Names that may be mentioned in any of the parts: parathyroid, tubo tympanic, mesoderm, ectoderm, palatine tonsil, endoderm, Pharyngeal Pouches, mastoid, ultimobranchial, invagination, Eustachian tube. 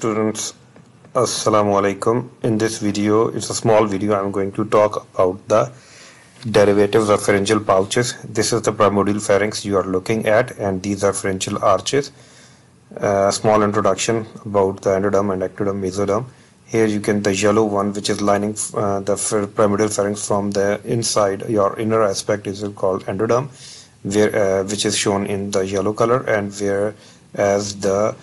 Students, assalamu alaikum. In this video, it's a small video, I'm going to talk about the derivatives of pharyngeal pouches. This is the primordial pharynx you are looking at, and these are pharyngeal arches. Small introduction about the endoderm and ectoderm, mesoderm. Here you can the yellow one which is lining the primordial pharynx from the inside, your inner aspect is called endoderm, where which is shown in the yellow color, and where as the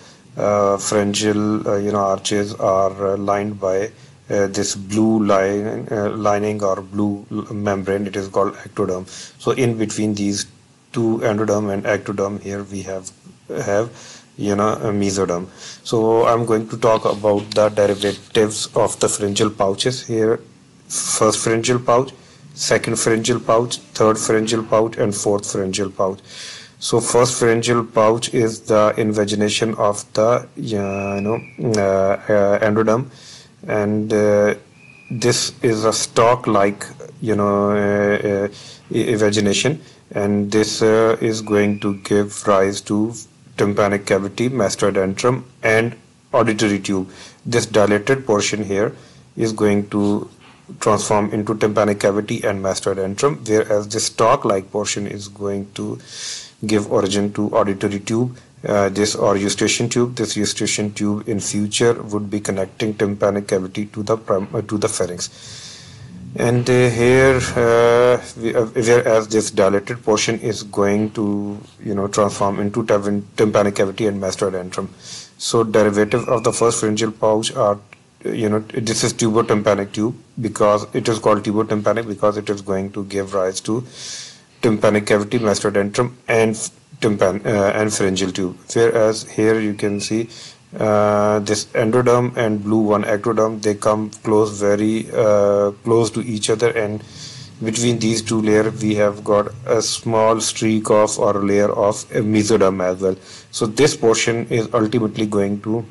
pharyngeal arches are lined by this blue lining or blue membrane. It is called ectoderm. So in between these two, endoderm and ectoderm, here we have a mesoderm. So I'm going to talk about the derivatives of the pharyngeal pouches. Here, first pharyngeal pouch, second pharyngeal pouch, third pharyngeal pouch, and fourth pharyngeal pouch. So first pharyngeal pouch is the invagination of the endoderm, and this is a stalk-like invagination, and this is going to give rise to tympanic cavity, mastoid antrum, and auditory tube. This dilated portion here is going to transform into tympanic cavity and mastoid antrum, whereas this stalk-like portion is going to give origin to auditory tube, this or Eustachian tube. This Eustachian tube in future would be connecting tympanic cavity to the pharynx. And here, whereas this dilated portion is going to transform into tympanic cavity and mastoid antrum. So derivative of the first pharyngeal pouch are this is tubo tympanic tube, because it is called tubo tympanic because it is going to give rise to tympanic cavity, mastoid antrum, and pharyngeal tube. Whereas here you can see this endoderm and blue one ectoderm, they come close, very close to each other, and between these two layers we have got a small streak of or layer of a mesoderm as well. So this portion is ultimately going to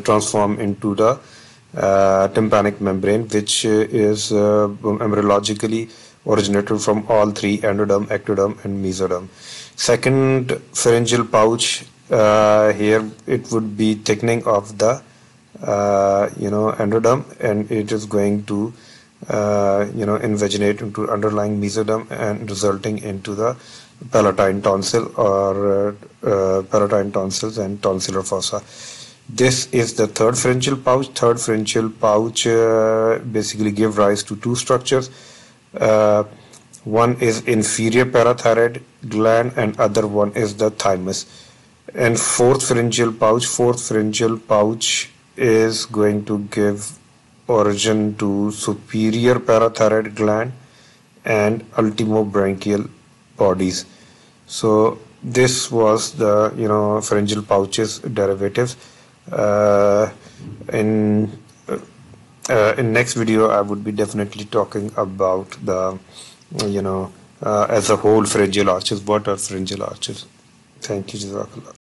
transform into the tympanic membrane, which is embryologically originated from all three: endoderm, ectoderm, and mesoderm. Second pharyngeal pouch, here it would be thickening of the endoderm, and it is going to invaginate into underlying mesoderm and resulting into the palatine tonsil or palatine tonsils and tonsillar fossa. This is the third pharyngeal pouch. Third pharyngeal pouch basically give rise to two structures. One is inferior parathyroid gland and other one is the thymus. And fourth pharyngeal pouch is going to give origin to superior parathyroid gland and ultimobranchial bodies. So this was the pharyngeal pouches derivatives. In next video, I would be definitely talking about the, as a whole, pharyngeal arches. What are pharyngeal arches? Thank you, Jazakallah.